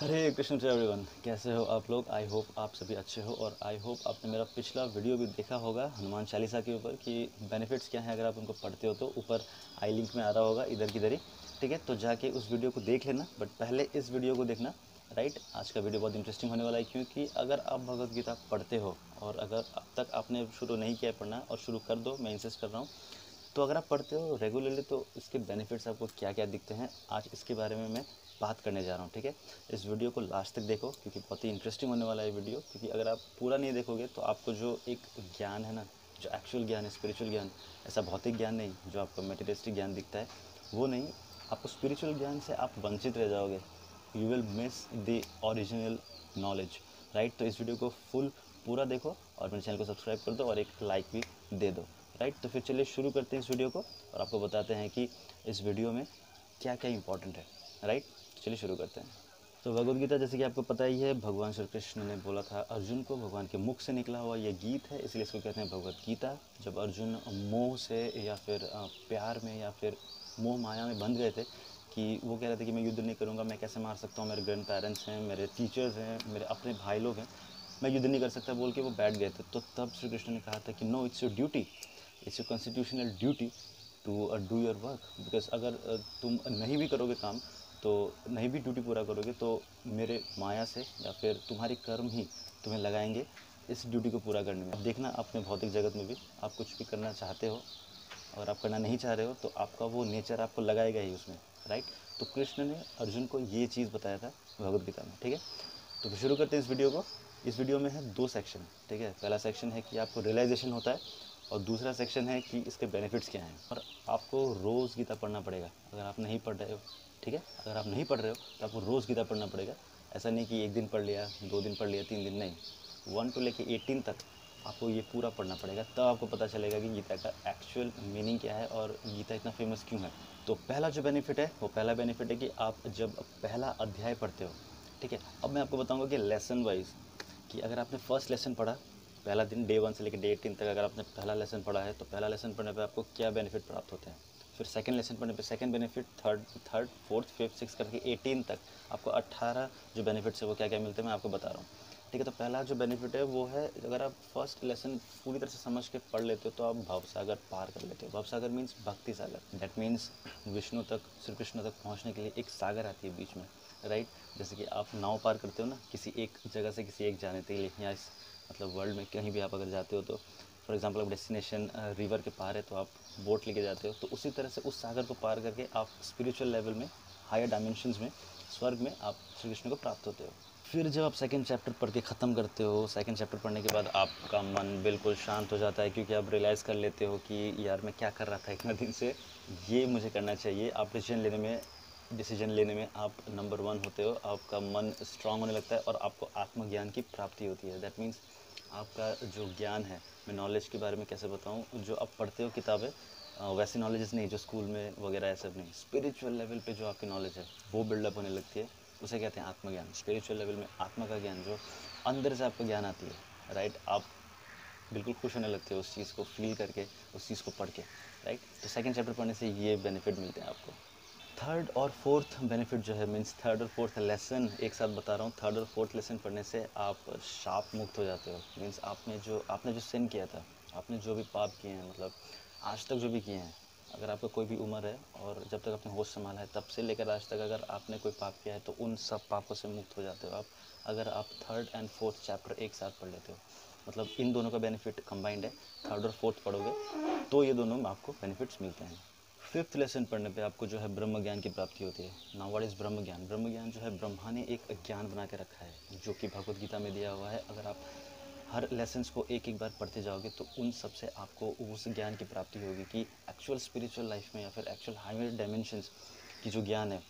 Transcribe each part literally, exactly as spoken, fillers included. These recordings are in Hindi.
हरे कृष्ण टू एवरीवन, कैसे हो आप लोग। आई होप आप सभी अच्छे हो और आई होप आपने मेरा पिछला वीडियो भी देखा होगा हनुमान चालीसा के ऊपर कि बेनिफिट्स क्या हैं अगर आप उनको पढ़ते हो। तो ऊपर आई लिंक में आ रहा होगा इधर की दरी, ठीक है, तो जाके उस वीडियो को देख लेना। बट पहले इस वीडियो को देखना, राइट। आज का वीडियो बहुत इंटरेस्टिंग होने वाला है, क्योंकि अगर आप भगवत गीता पढ़ते हो और अगर अब तक आपने शुरू नहीं किया पढ़ना और शुरू कर दो, मैं इंसिस्ट कर रहा हूँ। तो अगर आप पढ़ते हो रेगुलरली तो इसके बेनिफिट्स आपको क्या क्या दिखते हैं, आज इसके बारे में मैं बात करने जा रहा हूँ, ठीक है। इस वीडियो को लास्ट तक देखो क्योंकि बहुत ही इंटरेस्टिंग होने वाला है वीडियो। क्योंकि अगर आप पूरा नहीं देखोगे तो आपको जो एक ज्ञान है ना, जो एक्चुअल ज्ञान है, स्पिरिचुअल ज्ञान, ऐसा भौतिक ज्ञान नहीं जो आपको मटेरियलिस्टिक ज्ञान दिखता है, वो नहीं, आपको स्पिरिचुअल ज्ञान से आप वंचित रह जाओगे। You will miss the original knowledge, right. तो इस वीडियो को फुल पूरा देखो और मेरे चैनल को सब्सक्राइब कर दो और एक लाइक भी दे दो, राइट। तो फिर चलिए शुरू करते हैं इस वीडियो को और आपको बताते हैं कि इस वीडियो में क्या क्या इंपॉर्टेंट है, राइट। चलिए शुरू करते हैं। तो भगवदगीता जैसे कि आपको पता ही है, भगवान श्री कृष्ण ने बोला था अर्जुन को, भगवान के मुख से निकला हुआ ये गीत है, इसलिए इसको कहते हैं भगवत गीता। जब अर्जुन मोह से या फिर प्यार में या फिर मोह माया में बंध गए थे कि वो कह रहे थे कि मैं युद्ध नहीं करूँगा, मैं कैसे मार सकता हूँ, मेरे ग्रैंड पेरेंट्स हैं, मेरे टीचर्स हैं, मेरे अपने भाई लोग हैं, मैं युद्ध नहीं कर सकता बोल के वो बैठ गए थे। तो तब श्री कृष्ण ने कहा था कि no, it's your duty, it's your constitutional duty to do your work, because अगर तुम नहीं भी करोगे काम, तो नहीं भी ड्यूटी पूरा करोगे तो मेरे माया से या फिर तुम्हारे कर्म ही तुम्हें लगाएंगे इस ड्यूटी को पूरा करने में। अब देखना, अपने भौतिक जगत में भी आप कुछ भी करना चाहते हो और आप करना नहीं चाह रहे हो तो आपका वो नेचर आपको लगाएगा ही उसमें, राइट। तो कृष्ण ने अर्जुन को ये चीज़ बताया था भगवत गीता में, ठीक है। तो शुरू करते हैं इस वीडियो को। इस वीडियो में है दो सेक्शन, ठीक है। पहला सेक्शन है कि आपको रियलाइजेशन होता है और दूसरा सेक्शन है कि इसके बेनिफिट्स क्या हैं। और आपको रोज़ गीता पढ़ना पड़ेगा अगर आप नहीं पढ़ रहे हो, ठीक है। अगर आप नहीं पढ़ रहे हो तो आपको रोज़ गीता पढ़ना पड़ेगा। ऐसा नहीं कि एक दिन पढ़ लिया, दो दिन पढ़ लिया, तीन दिन, नहीं। वन टू लेके एटीन तक आपको ये पूरा पढ़ना पड़ेगा, तब आपको पता चलेगा कि गीता का एक्चुअल मीनिंग क्या है और गीता इतना फेमस क्यों है। तो पहला जो बेनिफिट है, वो पहला बेनिफिट है कि आप जब पहला अध्याय पढ़ते हो, ठीक है। अब मैं आपको बताऊँगा कि लेसन वाइज, कि अगर आपने फर्स्ट लेसन पढ़ा, पहला दिन डे वन से लेकर डे एटीन तक अगर आपने पहला लेसन पढ़ा है, तो पहला लेसन पढ़ने पर आपको क्या बेनिफिट प्राप्त होते हैं। फिर सेकंड लेसन पढ़ने पे second benefit, third third fourth fifth six करके एटीन तक आपको अट्ठारह जो बेनिफिट्स है वो क्या क्या मिलते हैं मैं आपको बता रहा हूँ, ठीक है। तो पहला जो बेनिफिट है वो है, अगर आप फर्स्ट लेसन पूरी तरह से समझ के पढ़ लेते हो तो आप भवसागर पार कर लेते हो। भवसागर मीन्स भक्ति सागर, दैट मीन्स विष्णु तक, श्री कृष्ण तक पहुँचने के लिए एक सागर आती है बीच में, राइट। जैसे कि आप नाव पार करते हो ना, किसी एक जगह से किसी एक जाने के लिए, यहाँ इस मतलब वर्ल्ड में कहीं भी आप अगर जाते हो तो फॉर एग्जांपल आप डेस्टिनेशन रिवर के पार है तो आप बोट लेके जाते हो, तो उसी तरह से उस सागर को पार करके आप स्पिरिचुअल लेवल में, हायर डायमेंशंस में, स्वर्ग में आप श्री कृष्ण को प्राप्त होते हो। फिर जब आप सेकंड चैप्टर पढ़ के ख़त्म करते हो, सेकंड चैप्टर पढ़ने के बाद आपका मन बिल्कुल शांत हो जाता है, क्योंकि आप रियलाइज़ कर लेते हो कि यार मैं क्या कर रहा था इतना दिन से, ये मुझे करना चाहिए। आप डिसीजन लेने में डिसीजन लेने में आप नंबर वन होते हो, आपका मन स्ट्रांग होने लगता है और आपको आत्मज्ञान की प्राप्ति होती है। दैट मीन्स आपका जो ज्ञान है, मैं नॉलेज के बारे में कैसे बताऊं, जो आप पढ़ते हो किताबें वैसी नॉलेज नहीं जो स्कूल में वगैरह ऐसा नहीं, स्पिरिचुअल लेवल पे जो आपकी नॉलेज है वो बिल्डअप होने लगती है, उसे कहते हैं आत्मज्ञान। स्पिरिचुअल लेवल में आत्मा का ज्ञान, जो अंदर से आपको ज्ञान आती है, राइट। आप बिल्कुल खुश होने लगते हो उस चीज़ को फील करके, उस चीज़ को पढ़ के, राइट। तो सेकेंड चैप्टर पढ़ने से ये बेनिफिट मिलते हैं आपको। थर्ड और फोर्थ बेनिफिट जो है, मीन्स थर्ड और फोर्थ लेसन एक साथ बता रहा हूँ, थर्ड और फोर्थ लेसन पढ़ने से आप शाप मुक्त हो जाते हो। मीन्स आपने जो आपने जो सिन किया था, आपने जो भी पाप किए हैं, मतलब आज तक जो भी किए हैं, अगर आपका कोई भी उम्र है और जब तक आपने होश संभाला है तब से लेकर आज तक अगर आपने कोई पाप किया है तो उन सब पापों से मुक्त हो जाते हो आप, अगर आप थर्ड एंड फोर्थ चैप्टर एक साथ पढ़ लेते हो। मतलब इन दोनों का बेनिफिट कंबाइंड है, थर्ड और फोर्थ पढ़ोगे तो ये दोनों में आपको बेनिफिट्स मिलते हैं। फिफ्थ लेसन पढ़ने पे आपको जो है ब्रह्मज्ञान की प्राप्ति होती है। नाउ व्हाट इज़ ब्रह्मज्ञान? ब्रह्मज्ञान जो है, ब्रह्मा ने एक ज्ञान बना के रखा है जो कि भगवत गीता में दिया हुआ है। अगर आप हर लेसन्स को एक एक बार पढ़ते जाओगे तो उन सब से आपको उस ज्ञान की प्राप्ति होगी कि एक्चुअल स्पिरिचुअल लाइफ में या फिर एक्चुअल हायर डायमेंशंस की जो ज्ञान है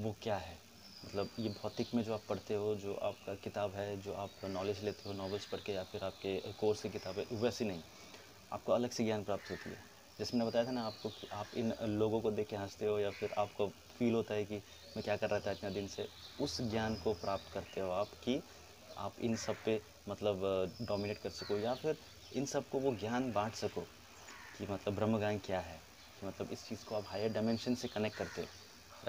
वो क्या है। मतलब ये भौतिक में जो आप पढ़ते हो, जो आपका किताब है, जो आप नॉलेज लेते हो नॉवेल्स पढ़ के या फिर आपके कोर्स की किताब है, वैसी नहीं, आपको अलग से ज्ञान प्राप्त होती है। जैसे मैंने बताया था ना आपको कि आप इन लोगों को देख के हंसते हो या फिर आपको फील होता है कि मैं क्या कर रहा था इतना दिन से, उस ज्ञान को प्राप्त करते हो आप कि आप इन सब पे मतलब डोमिनेट कर सको या फिर इन सब को वो ज्ञान बांट सको कि मतलब ब्रह्मज्ञान क्या है, कि मतलब इस चीज़ को आप हायर डायमेंशन से कनेक्ट करते हो,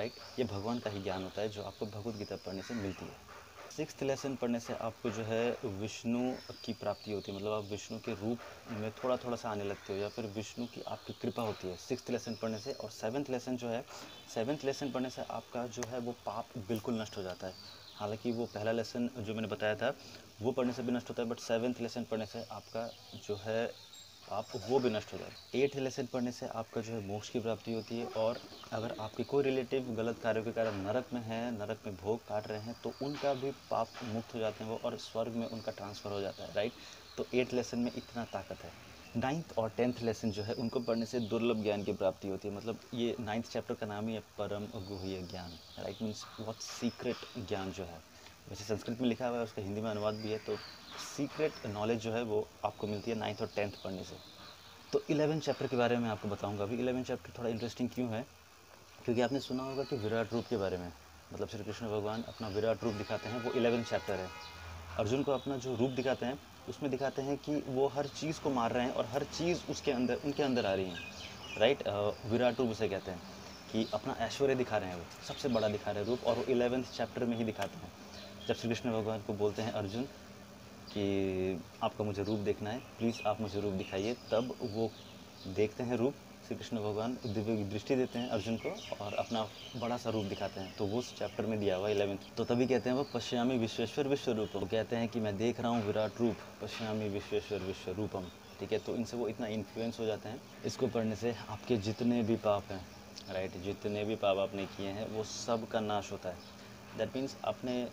होता है, ये भगवान का ही ज्ञान होता है जो आपको भगवत गीता पढ़ने से मिलती है। सिक्स्थ लेसन पढ़ने से आपको जो है विष्णु की प्राप्ति होती है, मतलब आप विष्णु के रूप में थोड़ा थोड़ा सा आने लगते हो या फिर विष्णु की आपकी कृपा होती है सिक्स्थ लेसन पढ़ने से। और सेवन्थ लेसन जो है सेवन्थ लेसन पढ़ने से आपका जो है वो पाप बिल्कुल नष्ट हो जाता है। हालांकि वो पहला लेसन जो मैंने बताया था वो पढ़ने से भी नष्ट होता है, बट सेवन्थ लेसन पढ़ने से आपका जो है आप वो भी नष्ट हो जाए। एट्थ लेसन पढ़ने से आपका जो है मोक्ष की प्राप्ति होती है। और अगर आपके कोई रिलेटिव गलत कार्यों के कारण नरक में हैं, नरक में भोग काट रहे हैं, तो उनका भी पाप मुक्त हो जाते हैं वो, और स्वर्ग में उनका ट्रांसफ़र हो जाता है, राइट। तो एट्थ लेसन में इतना ताकत है। नाइन्थ और टेंथ लेसन जो है उनको पढ़ने से दुर्लभ ज्ञान की प्राप्ति होती है, मतलब ये नाइन्थ चैप्टर का नाम ही है परम अवगुहिय ज्ञान, राइट, मीन्स बहुत सीक्रेट ज्ञान जो है, वैसे संस्कृत में लिखा हुआ है, उसका हिंदी में अनुवाद भी है। तो सीक्रेट नॉलेज जो है वो आपको मिलती है नाइन्थ और टेंथ पढ़ने से। तो इलेवन चैप्टर के बारे में आपको बताऊंगा अभी। इलेवन चैप्टर थोड़ा इंटरेस्टिंग क्यों है, क्योंकि आपने सुना होगा कि विराट रूप के बारे में, मतलब श्री कृष्ण भगवान अपना विराट रूप दिखाते हैं, वो इलेवन चैप्टर है। अर्जुन को अपना जो रूप दिखाते हैं उसमें दिखाते हैं कि वो हर चीज़ को मार रहे हैं और हर चीज़ उसके अंदर उनके अंदर आ रही है, राइट। विराट रूप उसे कहते हैं कि अपना ऐश्वर्य दिखा रहे हैं, वो सबसे बड़ा दिखा रहे हैं रूप, और वो इलेवेंथ चैप्टर में ही दिखाते हैं जब श्री कृष्ण भगवान को बोलते हैं अर्जुन कि आपका मुझे रूप देखना है, प्लीज़ आप मुझे रूप दिखाइए। तब वो देखते हैं रूप, श्री कृष्ण भगवान दिव्य दृष्टि देते हैं अर्जुन को और अपना बड़ा सा रूप दिखाते हैं। तो वो उस चैप्टर में दिया हुआ इलेवेंथ। तो तभी कहते हैं वो पश्यामि विश्वेश्वर विश्वरूपम, कहते हैं कि मैं देख रहा हूँ विराट रूप, पश्यामि विश्वेश्वर विश्वरूपम, ठीक है। तो इनसे वो इतना इन्फ्लुएंस हो जाते हैं, इसको पढ़ने से आपके जितने भी पाप हैं, राइट, जितने भी पाप आपने किए हैं वो सब का नाश होता है। दैट मीन्स आपने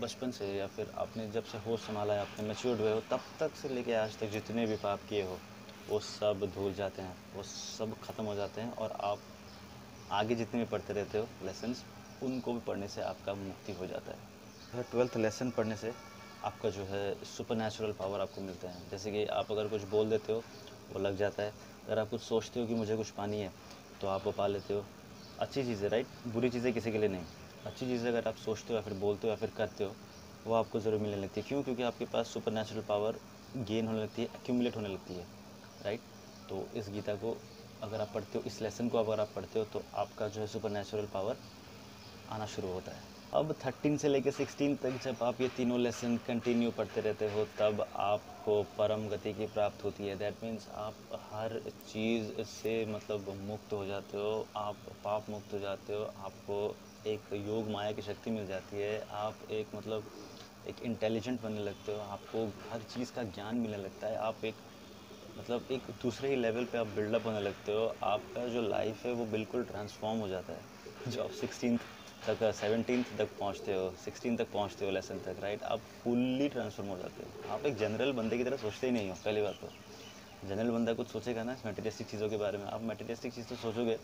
बचपन से या फिर आपने जब से होश संभाला है, आपने मैच्योर्ड हुए हो, तब तक से लेके आज तक जितने भी पाप किए हो वो सब धुल जाते हैं, वो सब ख़त्म हो जाते हैं। और आप आगे जितने भी पढ़ते रहते हो लेसन्स, उनको भी पढ़ने से आपका मुक्ति हो जाता है। ट्वेल्थ लेसन पढ़ने से आपका जो है सुपरनैचुरल पावर आपको मिलता है, जैसे कि आप अगर कुछ बोल देते हो वो लग जाता है, अगर आप कुछ सोचते हो कि मुझे कुछ पानी है तो आप वो पा लेते हो। अच्छी चीज़ें, राइट, बुरी चीज़ें किसी के लिए नहीं, अच्छी चीज़ें अगर आप सोचते हो या फिर बोलते हो या फिर करते हो वो आपको ज़रूर मिलने लगती है। क्यों? क्योंकि आपके पास सुपर नेचुरल पावर गेन होने लगती है, एक्यूमुलेट होने लगती है, राइट। तो इस गीता को अगर आप पढ़ते हो, इस लेसन को अगर आप पढ़ते हो, तो आपका जो है सुपर नेचुरल पावर आना शुरू होता है। अब थर्टीन से लेकर सिक्सटीन तक जब आप ये तीनों लेसन कंटिन्यू पढ़ते रहते हो तब आपको परम गति की प्राप्ति होती है। दैट मीन्स आप हर चीज़ से मतलब मुक्त हो जाते हो, आप पाप मुक्त हो जाते हो, आपको एक योग माया की शक्ति मिल जाती है, आप एक मतलब एक इंटेलिजेंट बनने लगते हो, आपको हर चीज़ का ज्ञान मिलने लगता है, आप एक मतलब एक दूसरे ही लेवल पे आप बिल्डअप होने लगते हो, आपका जो लाइफ है वो बिल्कुल ट्रांसफॉर्म हो जाता है। जो आप सिक्सटीन तक सेवनटीन तक पहुंचते हो, सिक्सटीन तक पहुंचते हो लेसन तक, राइट, आप फुल्ली ट्रांसफॉर्म हो जाते हो। आप एक जनरल बंदे की तरह सोचते ही नहीं हो। पहली बात तो जनरल बंदा कुछ सोचेगा ना मटेरियलिस्टिक चीज़ों के बारे में, आप मटेरियलिस्टिक चीज़ तो सोचोगे,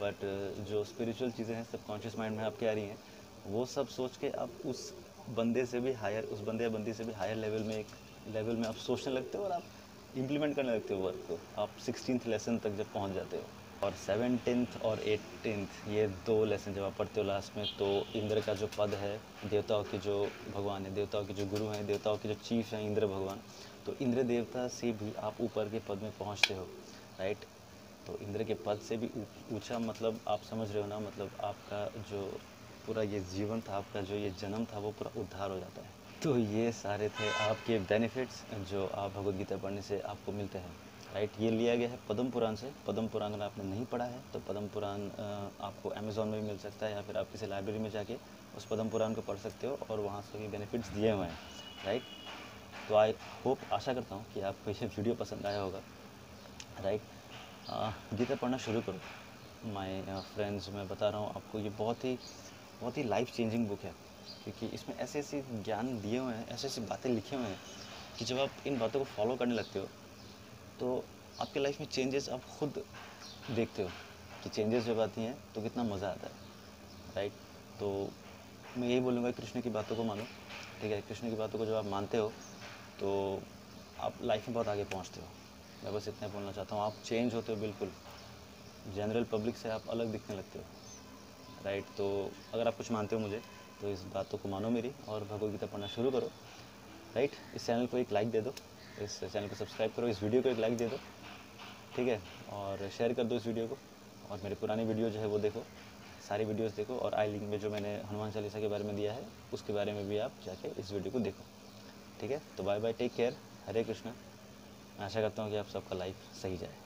बट जो स्पिरिचुअल चीज़ें हैं सबकॉन्शियस माइंड में आपके आ रही हैं, वो सब सोच के आप उस बंदे से भी हायर, उस बंदे या बंदी से भी हायर लेवल में एक लेवल में आप सोचने लगते हो और आप इम्प्लीमेंट करने लगते हो वर्क को। आप सिक्सटीन्थ लेसन तक जब पहुंच जाते हो और सेवनटीन्थ और एटीन्थ ये दो लेसन जब आप पढ़ते हो लास्ट में, तो इंद्र का जो पद है, देवताओं के जो भगवान है, देवताओं के जो गुरु हैं, देवताओं के जो चीफ हैं इंद्र भगवान, तो इंद्र देवता से भी आप ऊपर के पद में पहुँचते हो, राइट। तो इंद्र के पद से भी ऊंचा, मतलब आप समझ रहे हो ना, मतलब आपका जो पूरा ये जीवन था, आपका जो ये जन्म था, वो पूरा उद्धार हो जाता है। तो ये सारे थे आपके बेनिफिट्स जो आप भगवत गीता पढ़ने से आपको मिलते हैं, राइट। ये लिया गया है पद्म पुराण से। पद्म पुराण अगर आपने नहीं पढ़ा है तो पद्म पुराण आपको अमेज़ॉन में भी मिल सकता है या फिर आप किसी लाइब्रेरी में जाके उस पद्म पुराण को पढ़ सकते हो और वहाँ से भी बेनिफिट्स दिए हुए हैं, राइट। तो आई होप, आशा करता हूँ कि आपको ये वीडियो पसंद आया होगा, राइट। गीता पढ़ना शुरू करो माय फ्रेंड्स, मैं बता रहा हूँ आपको, ये बहुत ही बहुत ही लाइफ चेंजिंग बुक है, क्योंकि इसमें ऐसे ऐसे ज्ञान दिए हुए हैं, ऐसे ऐसी बातें लिखे हुए हैं कि जब आप इन बातों को फॉलो करने लगते हो तो आपके लाइफ में चेंजेस आप खुद देखते हो कि चेंजेस जब आती हैं तो कितना मज़ा आता है, राइट। तो मैं यही बोलूँगा, कृष्ण की बातों को मानो, ठीक है। कृष्ण की बातों को जब आप मानते हो तो आप लाइफ में बहुत आगे पहुँचते हो। मैं बस इतना बोलना चाहता हूँ, आप चेंज होते हो, बिल्कुल जनरल पब्लिक से आप अलग दिखने लगते हो, राइट। तो अगर आप कुछ मानते हो मुझे तो इस बातों को मानो मेरी और भगवद गीता पढ़ना शुरू करो, राइट। इस चैनल को एक लाइक दे दो, इस चैनल को सब्सक्राइब करो, इस वीडियो को एक लाइक दे दो, ठीक है, और शेयर कर दो इस वीडियो को, और मेरे पुराने वीडियो जो है वो देखो। सारी वीडियोस देखो, और आई लिंक में जो मैंने हनुमान चालीसा के बारे में दिया है उसके बारे में भी आप जाके इस वीडियो को देखो। ठीक है, तो बाय बाय, टेक केयर, हरे कृष्णा। आशा करता हूँ कि आप सबका लाइफ सही जाए।